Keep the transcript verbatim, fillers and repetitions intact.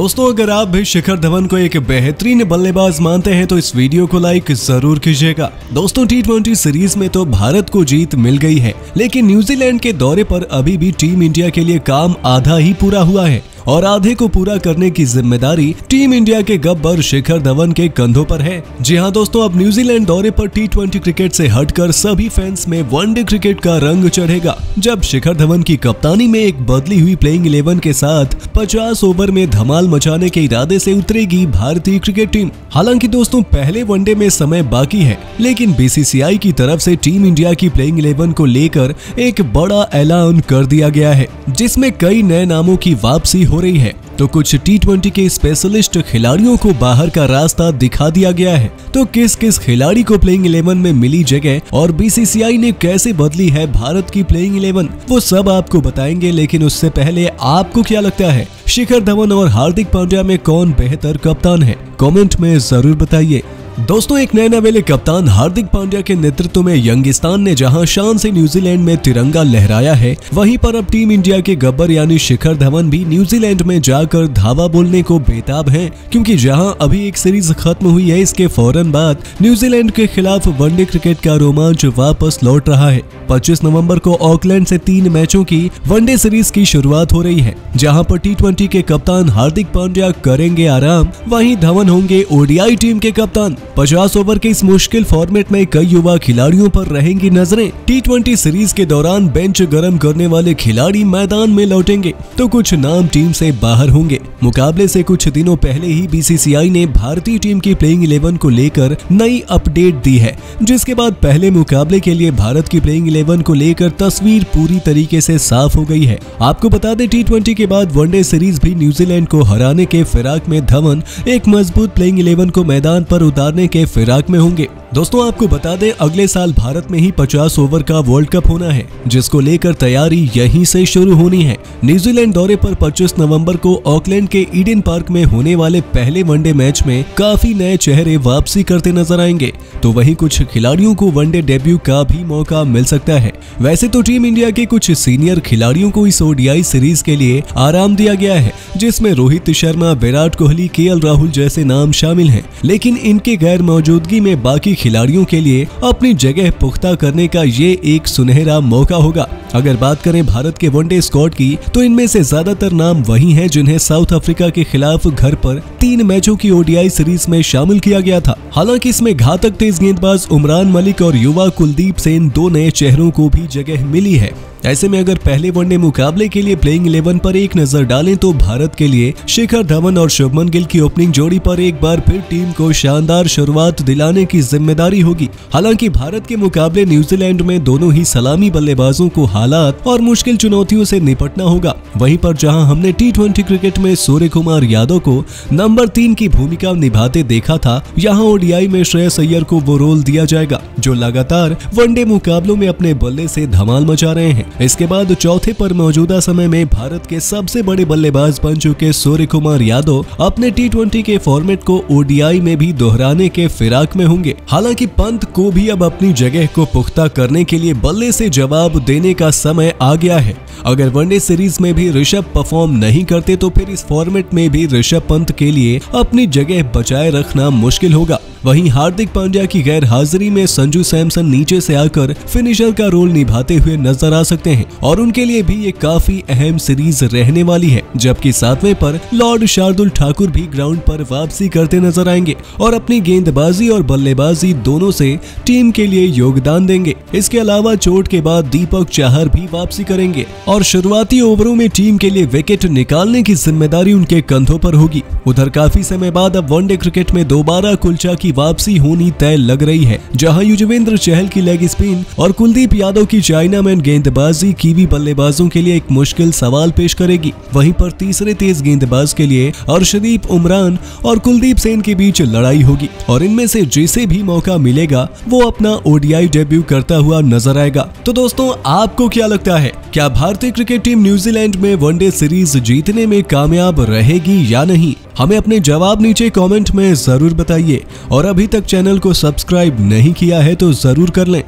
दोस्तों अगर आप भी शिखर धवन को एक बेहतरीन बल्लेबाज मानते हैं तो इस वीडियो को लाइक जरूर कीजिएगा। दोस्तों टी ट्वेंटी सीरीज में तो भारत को जीत मिल गई है, लेकिन न्यूजीलैंड के दौरे पर अभी भी टीम इंडिया के लिए काम आधा ही पूरा हुआ है और आधे को पूरा करने की जिम्मेदारी टीम इंडिया के गब्बर शिखर धवन के कंधों पर है। जी हाँ दोस्तों, अब न्यूजीलैंड दौरे पर टी ट्वेंटी क्रिकेट से हटकर सभी फैंस में वनडे क्रिकेट का रंग चढ़ेगा, जब शिखर धवन की कप्तानी में एक बदली हुई प्लेइंग इलेवन के साथ पचास ओवर में धमाल मचाने के इरादे से उतरेगी भारतीय क्रिकेट टीम। हालांकि दोस्तों पहले वनडे में समय बाकी है, लेकिन बीसीसीआई की तरफ से टीम इंडिया की प्लेइंग इलेवन को लेकर एक बड़ा ऐलान कर दिया गया है, जिसमें कई नए नामों की वापसी हो रही है तो कुछ टी ट्वेंटी के स्पेशलिस्ट खिलाड़ियों को बाहर का रास्ता दिखा दिया गया है। तो किस किस खिलाड़ी को प्लेइंग इलेवन में मिली जगह और बीसीसीआई ने कैसे बदली है भारत की प्लेइंग इलेवन, वो सब आपको बताएंगे। लेकिन उससे पहले आपको क्या लगता है, शिखर धवन और हार्दिक पांड्या में कौन बेहतर कप्तान है, कमेंट में जरूर बताइए। दोस्तों एक नए नवेले कप्तान हार्दिक पांड्या के नेतृत्व में यंगिस्तान ने जहां शान से न्यूजीलैंड में तिरंगा लहराया है, वहीं पर अब टीम इंडिया के गब्बर यानी शिखर धवन भी न्यूजीलैंड में जाकर धावा बोलने को बेताब हैं, क्योंकि जहां अभी एक सीरीज खत्म हुई है, इसके फौरन बाद न्यूजीलैंड के खिलाफ वनडे क्रिकेट का रोमांच वापस लौट रहा है। पच्चीस नवम्बर को ऑकलैंड से तीन मैचों की वनडे सीरीज की शुरुआत हो रही है, जहाँ पर टी ट्वेंटी के कप्तान हार्दिक पांड्या करेंगे आराम, वहीं धवन होंगे ओडीआई टीम के कप्तान। पचास ओवर के इस मुश्किल फॉर्मेट में कई युवा खिलाड़ियों पर रहेंगी नजरें। टी ट्वेंटी सीरीज के दौरान बेंच गरम करने वाले खिलाड़ी मैदान में लौटेंगे तो कुछ नाम टीम से बाहर होंगे। मुकाबले से कुछ दिनों पहले ही बीसीसीआई ने भारतीय टीम की प्लेइंग इलेवन को लेकर नई अपडेट दी है, जिसके बाद पहले मुकाबले के लिए भारत की प्लेइंग इलेवन को लेकर तस्वीर पूरी तरीके से साफ हो गई है। आपको बता दें टी ट्वेंटी के बाद वनडे सीरीज भी न्यूजीलैंड को हराने के फिराक में धवन एक मजबूत प्लेइंग इलेवन को मैदान पर उतारने के फिराक में होंगे। दोस्तों आपको बता दें अगले साल भारत में ही पचास ओवर का वर्ल्ड कप होना है, जिसको लेकर तैयारी यहीं से शुरू होनी है। न्यूजीलैंड दौरे पर पच्चीस नवंबर को ऑकलैंड के ईडन पार्क में होने वाले पहले वनडे मैच में काफी नए चेहरे वापसी करते नजर आएंगे, तो वहीं कुछ खिलाड़ियों को वनडे डेब्यू का भी मौका मिल सकता है। वैसे तो टीम इंडिया के कुछ सीनियर खिलाड़ियों को इस ओडीआई सीरीज के लिए आराम दिया गया है, जिसमें रोहित शर्मा, विराट कोहली, के एल राहुल जैसे नाम शामिल है, लेकिन इनके गैर मौजूदगी में बाकी खिलाड़ियों के लिए अपनी जगह पुख्ता करने का ये एक सुनहरा मौका होगा। अगर बात करें भारत के वनडे स्क्वाड की, तो इनमें से ज्यादातर नाम वही हैं जिन्हें साउथ अफ्रीका के खिलाफ घर पर तीन मैचों की ओडीआई सीरीज में शामिल किया गया था। हालांकि इसमें घातक तेज गेंदबाज उमरान मलिक और युवा कुलदीप सेन दो नए चेहरों को भी जगह मिली है। ऐसे में अगर पहले वनडे मुकाबले के लिए प्लेइंग इलेवन पर एक नजर डालें तो भारत के लिए शिखर धवन और शुभमन गिल की ओपनिंग जोड़ी पर एक बार फिर टीम को शानदार शुरुआत दिलाने की जिम्मेदारी होगी। हालांकि भारत के मुकाबले न्यूजीलैंड में दोनों ही सलामी बल्लेबाजों को हालात और मुश्किल चुनौतियों से निपटना होगा। वहीं पर जहां हमने टी ट्वेंटी क्रिकेट में सूर्य कुमार यादव को नंबर तीन की भूमिका निभाते देखा था, यहाँ ओडीआई में श्रेयस अय्यर को वो रोल दिया जाएगा जो लगातार वनडे मुकाबलों में अपने बल्ले से धमाल मचा रहे हैं। इसके बाद चौथे पर मौजूदा समय में भारत के सबसे बड़े बल्लेबाज बन चुके सूर्य कुमार यादव अपने टी ट्वेंटी के फॉर्मेट को ओडीआई में भी दोहराने के फिराक में होंगे। हालांकि पंत को भी अब अपनी जगह को पुख्ता करने के लिए बल्ले से जवाब देने का समय आ गया है। अगर वनडे सीरीज में भी ऋषभ परफॉर्म नहीं करते तो फिर इस फॉर्मेट में भी ऋषभ पंत के लिए अपनी जगह बचाए रखना मुश्किल होगा। वहीं हार्दिक पांड्या की गैर हाजिरी में संजू सैमसन नीचे से आकर फिनिशर का रोल निभाते हुए नजर आ सकते हैं और उनके लिए भी ये काफी अहम सीरीज रहने वाली है। जबकि सातवें पर लॉर्ड शार्दुल ठाकुर भी ग्राउंड पर वापसी करते नजर आएंगे और अपनी गेंदबाजी और बल्लेबाजी दोनों से टीम के लिए योगदान देंगे। इसके अलावा चोट के बाद दीपक चाहर भी वापसी करेंगे और शुरुआती ओवरों में टीम के लिए विकेट निकालने की जिम्मेदारी उनके कंधों पर होगी। उधर काफी समय बाद अब वनडे क्रिकेट में दोबारा कुलचा की वापसी होनी तय लग रही है, जहां युजवेंद्र चहल की लेग स्पिन और कुलदीप यादव की चाइनामैन गेंदबाजी कीवी बल्लेबाजों के लिए एक मुश्किल सवाल पेश करेगी। वहीं पर तीसरे तेज गेंदबाज के लिए अर्शदीप, उमरान और कुलदीप सेन के बीच लड़ाई होगी और इनमें से जिसे भी मौका मिलेगा वो अपना ओडीआई डेब्यू करता हुआ नजर आएगा। तो दोस्तों आपको क्या लगता है, क्या भारतीय क्रिकेट टीम न्यूजीलैंड में वनडे सीरीज जीतने में कामयाब रहेगी या नहीं? हमें अपने जवाब नीचे कमेंट में जरूर बताइए और अभी तक चैनल को सब्सक्राइब नहीं किया है तो जरूर कर लें।